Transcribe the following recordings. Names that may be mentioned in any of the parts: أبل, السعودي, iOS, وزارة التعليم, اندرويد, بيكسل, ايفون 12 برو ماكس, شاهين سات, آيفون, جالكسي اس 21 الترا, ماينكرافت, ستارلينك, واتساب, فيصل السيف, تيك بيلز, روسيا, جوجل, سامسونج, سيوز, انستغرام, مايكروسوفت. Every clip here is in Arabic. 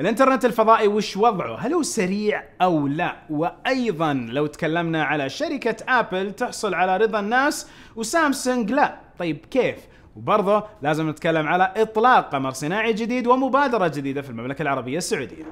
الانترنت الفضائي وش وضعه؟ هل هو سريع او لا؟ وايضا لو تكلمنا على شركة ابل تحصل على رضا الناس وسامسونج لا، طيب كيف؟ وبرضه لازم نتكلم على اطلاق قمر صناعي جديد ومبادرة جديدة في المملكة العربية السعودية.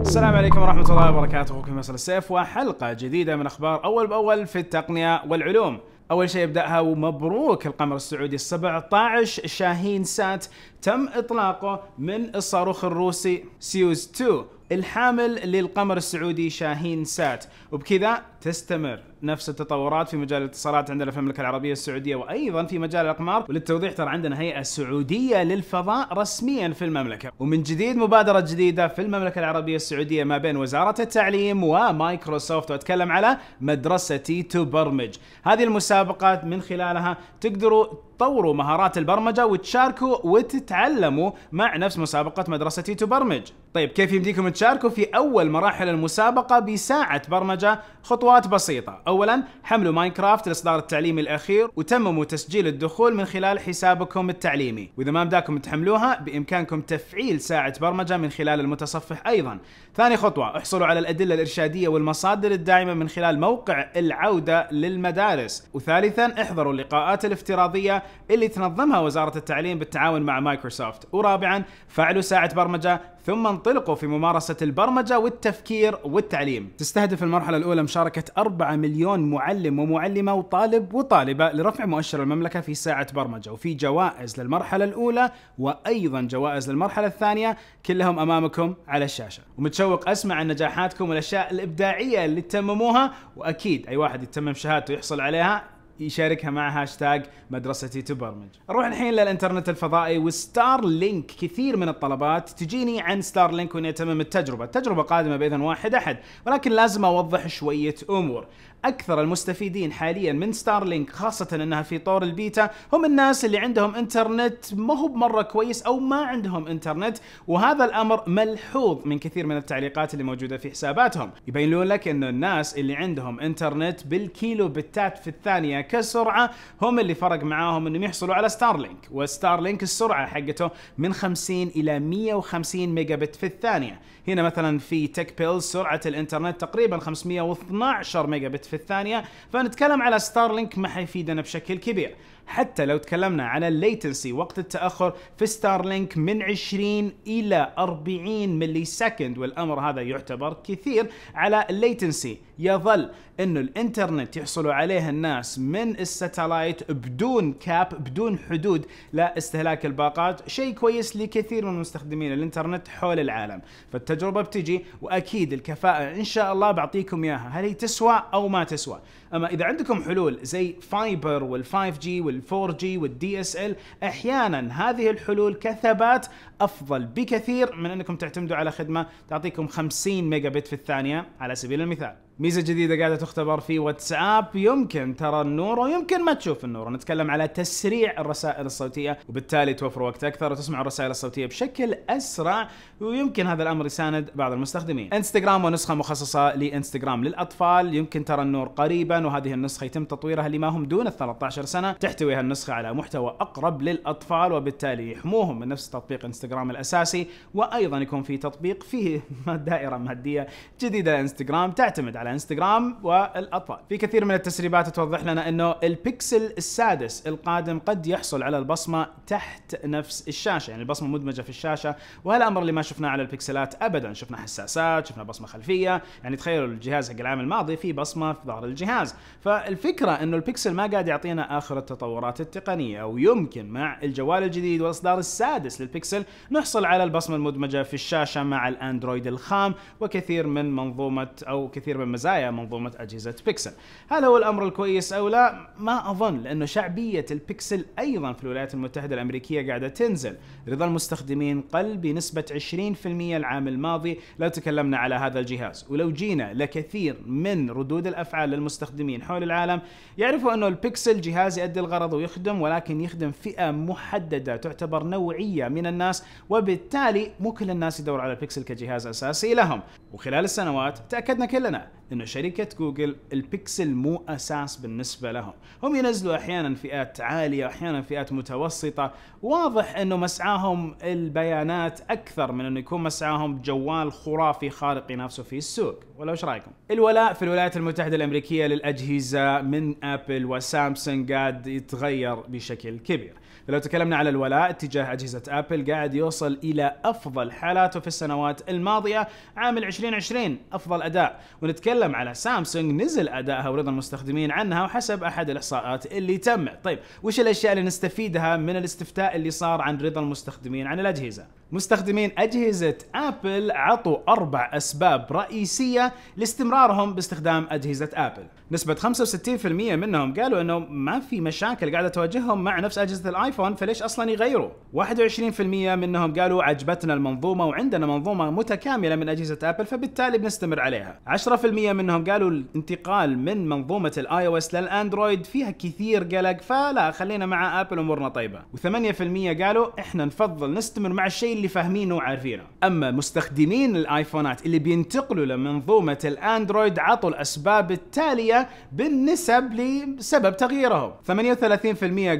السلام عليكم ورحمة الله وبركاته، اخوكم فيصل السيف وحلقة جديدة من اخبار اول باول في التقنية والعلوم. أول شيء ابدأها ومبروك القمر السعودي ال17 شاهين سات تم إطلاقه من الصاروخ الروسي سيوز 2 الحامل للقمر السعودي شاهين سات، وبكذا تستمر نفس التطورات في مجال الاتصالات عندنا في المملكة العربية السعودية وأيضا في مجال الأقمار. وللتوضيح ترى عندنا هيئة سعودية للفضاء رسميا في المملكة، ومن جديد مبادرة جديدة في المملكة العربية السعودية ما بين وزارة التعليم ومايكروسوفت، وأتكلم على مدرستي تبرمج. هذه المسابقات من خلالها تقدروا تطوروا مهارات البرمجة وتشاركوا وتتعلموا مع نفس مسابقة مدرستي تبرمج. طيب كيف يمديكم تشاركوا في أول مراحل المسابقة بساعة برمجة؟ خطوات بسيطة، أولا حملوا ماينكرافت الإصدار التعليمي الأخير وتمموا تسجيل الدخول من خلال حسابكم التعليمي، وإذا ما بداكم تحملوها بإمكانكم تفعيل ساعة برمجة من خلال المتصفح أيضا. ثاني خطوة، احصلوا على الأدلة الإرشادية والمصادر الداعمة من خلال موقع العودة للمدارس. وثالثا احضروا اللقاءات الافتراضية اللي تنظمها وزارة التعليم بالتعاون مع مايكروسوفت. ورابعا فعلوا ساعة برمجة ثم انطلقوا في ممارسة البرمجة والتفكير والتعليم. تستهدف المرحلة الأولى مشاركة 4 مليون معلم ومعلمة وطالب وطالبة لرفع مؤشر المملكة في ساعة برمجة، وفي جوائز للمرحلة الأولى وأيضا جوائز للمرحلة الثانية كلهم أمامكم على الشاشة. ومتشوق أسمع عن نجاحاتكم والأشياء الإبداعية اللي تتمموها، وأكيد أي واحد يتمم شهادته يحصل عليها يشاركها مع هاشتاج مدرستي تبرمج. نروح الحين للانترنت الفضائي وستارلينك. كثير من الطلبات تجيني عن ستارلينك واني اتمم التجربة قادمة بإذن 1/1، ولكن لازم اوضح شوية امور. اكثر المستفيدين حاليا من ستارلينك خاصة انها في طور البيتا هم الناس اللي عندهم انترنت ما هو بمرة كويس او ما عندهم انترنت، وهذا الامر ملحوظ من كثير من التعليقات اللي موجودة في حساباتهم. يبينون لك انه الناس اللي عندهم انترنت بالكيلو بتات في الثانية كسرعة هم اللي فرق معاهم انهم يحصلوا على ستارلينك. وستارلينك السرعة حقته من 50 الى 150 ميجا بت في الثانية. هنا مثلا في تيك بيلز سرعة الانترنت تقريبا 512 ميجا بت في الثانية، فنتكلم على ستارلينك ما حيفيدنا بشكل كبير. حتى لو تكلمنا على الليتنسي وقت التأخر في ستارلينك من 20 إلى 40 ملي سكند، والأمر هذا يعتبر كثير على الليتنسي. يظل أنه الإنترنت يحصلوا عليه الناس من الستلايت بدون كاب بدون حدود لاستهلاك الباقات، شيء كويس لكثير من مستخدمين الإنترنت حول العالم. فالتجربة بتجي وأكيد الكفاءة إن شاء الله بعطيكم إياها، هل هي تسوى أو ما تسوى. أما إذا عندكم حلول زي فايبر وال5G وال4G والDSL، أحيانا هذه الحلول كثبات أفضل بكثير من أنكم تعتمدوا على خدمة تعطيكم 50 ميجا بت في الثانية على سبيل المثال. ميزة جديدة قاعدة تختبر في واتساب، يمكن ترى النور ويمكن ما تشوف النور، نتكلم على تسريع الرسائل الصوتية وبالتالي توفر وقت أكثر وتسمع الرسائل الصوتية بشكل أسرع، ويمكن هذا الأمر يساند بعض المستخدمين. انستغرام ونسخة مخصصة لانستغرام للأطفال، يمكن ترى النور قريبا، وهذه النسخة يتم تطويرها لما هم دون 13 سنة. تحتوي هالنسخة على محتوى أقرب للأطفال وبالتالي يحموهم من نفس تطبيق انستغرام الأساسي، وأيضا يكون في تطبيق فيه دائرة مادية جديدة لانستغرام تعتمد على انستغرام والاطفال. في كثير من التسريبات توضح لنا انه البيكسل السادس القادم قد يحصل على البصمه تحت نفس الشاشه، يعني البصمه مدمجه في الشاشه، وهالامر اللي ما شفناه على البيكسلات ابدا. شفنا حساسات، شفنا بصمه خلفيه، يعني تخيلوا الجهاز حق العام الماضي في بصمه في ظهر الجهاز. فالفكره انه البيكسل ما قاعد يعطينا اخر التطورات التقنيه، ويمكن مع الجوال الجديد والاصدار السادس للبيكسل نحصل على البصمه المدمجه في الشاشه مع الاندرويد الخام وكثير من منظومه او كثير من مزايا منظومة أجهزة بيكسل. هل هو الأمر الكويس أو لا؟ ما أظن، لأنه شعبية البيكسل أيضا في الولايات المتحدة الأمريكية قاعدة تنزل. رضا المستخدمين قل بنسبة 20% العام الماضي لو تكلمنا على هذا الجهاز. ولو جينا لكثير من ردود الأفعال للمستخدمين حول العالم يعرفوا أنه البيكسل جهاز يؤدي الغرض ويخدم، ولكن يخدم فئة محددة تعتبر نوعية من الناس، وبالتالي مو كل الناس يدور على البيكسل كجهاز أساسي لهم. وخلال السنوات تأكدنا كلنا انه شركه جوجل البيكسل مو اساس بالنسبه لهم، هم ينزلوا احيانا فئات عاليه احيانا فئات متوسطه، واضح انه مسعاهم البيانات اكثر من انه يكون مسعاهم جوال خرافي خارق ينافسوا فيه السوق، ولا وش رايكم؟ الولاء في الولايات المتحده الامريكيه للاجهزه من ابل وسامسونج قاعد يتغير بشكل كبير. لو تكلمنا على الولاء اتجاه أجهزة أبل قاعد يوصل إلى أفضل حالاته في السنوات الماضية، عام 2020 أفضل أداء، ونتكلم على سامسونج نزل أدائها ورضا المستخدمين عنها وحسب أحد الإحصاءات اللي تمت. طيب وش الأشياء اللي نستفيدها من الاستفتاء اللي صار عن رضا المستخدمين عن الأجهزة؟ مستخدمين أجهزة أبل عطوا 4 أسباب رئيسية لاستمرارهم باستخدام أجهزة أبل. نسبة 65% منهم قالوا إنه ما في مشاكل قاعدة تواجههم مع نفس أجهزة الآيفون، فليش أصلاً يغيروا؟ 21% منهم قالوا عجبتنا المنظومة وعندنا منظومة متكاملة من أجهزة أبل فبالتالي بنستمر عليها. 10% منهم قالوا الانتقال من منظومة الآي أو إس للأندرويد فيها كثير قلق، فلا خلينا مع أبل أمورنا طيبة. و8% قالوا إحنا نفضل نستمر مع الشيء اللي فاهمينه وعارفينه. اما مستخدمين الايفونات اللي بينتقلوا لمنظومه الاندرويد عطوا الاسباب التاليه بالنسب لسبب تغييرهم. 38%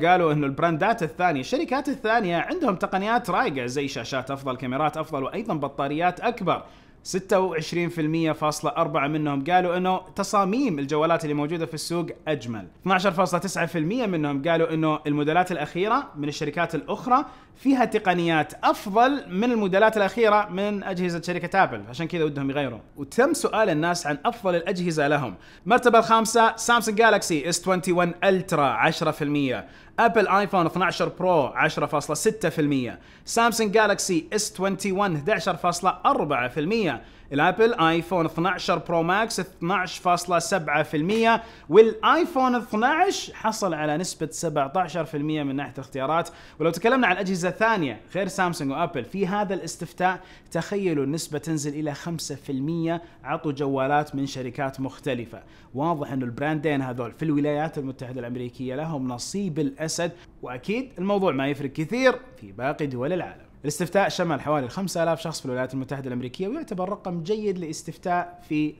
قالوا انه البراندات الثانيه الشركات الثانيه عندهم تقنيات رايقه زي شاشات افضل، كاميرات افضل، وايضا بطاريات اكبر. 26.4% منهم قالوا انه تصاميم الجوالات اللي موجوده في السوق اجمل. 12.9% منهم قالوا انه الموديلات الاخيره من الشركات الاخرى فيها تقنيات افضل من الموديلات الاخيره من اجهزه شركه ابل، عشان كذا ودهم يغيروا. وتم سؤال الناس عن افضل الاجهزه لهم. المرتبه الخامسه سامسونج جالكسي اس 21 الترا 10%، ابل ايفون 12 برو 10.6%، سامسونج جالكسي اس 21 11.4%، الابل ايفون 12 برو ماكس 12.7%، والايفون 12 حصل على نسبة 17% من ناحية الاختيارات. ولو تكلمنا عن اجهزة ثانية غير سامسونج وابل في هذا الاستفتاء، تخيلوا النسبة تنزل الى 5% عطوا جوالات من شركات مختلفة. واضح ان البراندين هذول في الولايات المتحدة الامريكية لهم نصيب الاسد، واكيد الموضوع ما يفرق كثير في باقي دول العالم. الاستفتاء شمل حوالي 5000 شخص في الولايات المتحدة الأمريكية، ويعتبر رقم جيد لاستفتاء في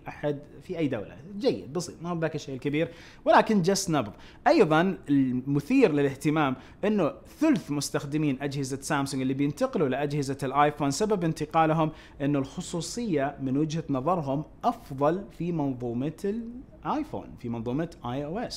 أي دولة، جيد بسيط ما هو ذاك الشيء الكبير، ولكن جس نبض. أيضا المثير للاهتمام إنه ثلث مستخدمين أجهزة سامسونج اللي بينتقلوا لأجهزة الآيفون سبب انتقالهم إنه الخصوصية من وجهة نظرهم أفضل في منظومة الآيفون في منظومة iOS.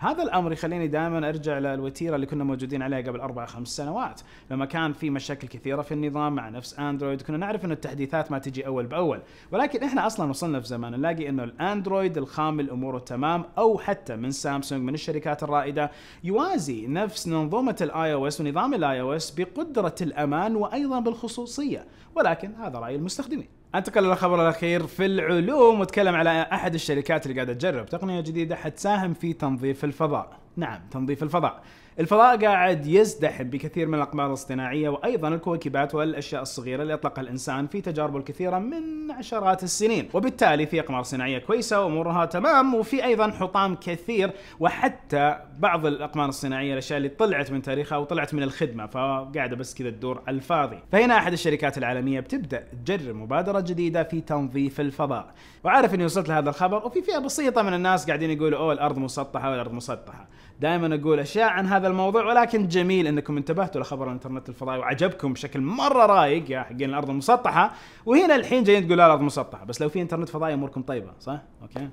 هذا الامر يخليني دائما ارجع للوتيره اللي كنا موجودين عليها قبل 4-5 سنوات، لما كان في مشاكل كثيره في النظام مع نفس اندرويد، كنا نعرف انه التحديثات ما تجي اول باول، ولكن احنا اصلا وصلنا في زمان نلاقي انه الاندرويد الخامل اموره تمام، او حتى من سامسونج من الشركات الرائده يوازي نفس منظومه الاي او اس ونظام الاي او اس بقدره الامان وايضا بالخصوصيه، ولكن هذا راي المستخدمين. انتقل للخبر الاخير في العلوم، واتكلم على احد الشركات اللي قاعده تجرب تقنيه جديده حتساهم في تنظيف الفضاء. نعم تنظيف الفضاء. الفضاء قاعد يزدحم بكثير من الأقمار الاصطناعية وأيضا الكويكبات والأشياء الصغيرة اللي أطلقها الإنسان في تجاربه الكثيرة من عشرات السنين، وبالتالي في أقمار صناعية كويسة وأمورها تمام، وفي أيضا حطام كثير، وحتى بعض الأقمار الصناعية الأشياء اللي طلعت من تاريخها وطلعت من الخدمة فقاعدة بس كذا تدور على الفاضي. فهنا أحد الشركات العالمية بتبدأ تجرب مبادرة جديدة في تنظيف الفضاء. وعارف إني وصلت لهذا الخبر وفي فئة بسيطة من الناس قاعدين يقولوا أوه الأرض مسطحة والأرض مسطحة. دائما أقول أشياء عن هذا الموضوع، ولكن جميل انكم انتبهتوا لخبر الانترنت الفضائي وعجبكم بشكل مره رايق يا حقين الارض مسطحه، وهنا الحين جايين تقولوا الارض مسطحه، بس لو في انترنت فضائي اموركم طيبه، صح؟ اوكي.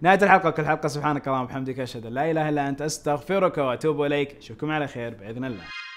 نهايه الحلقه كالحلقه، سبحانك اللهم وبحمدك اشهد ان لا اله الا انت استغفرك واتوب اليك، اشوفكم على خير باذن الله.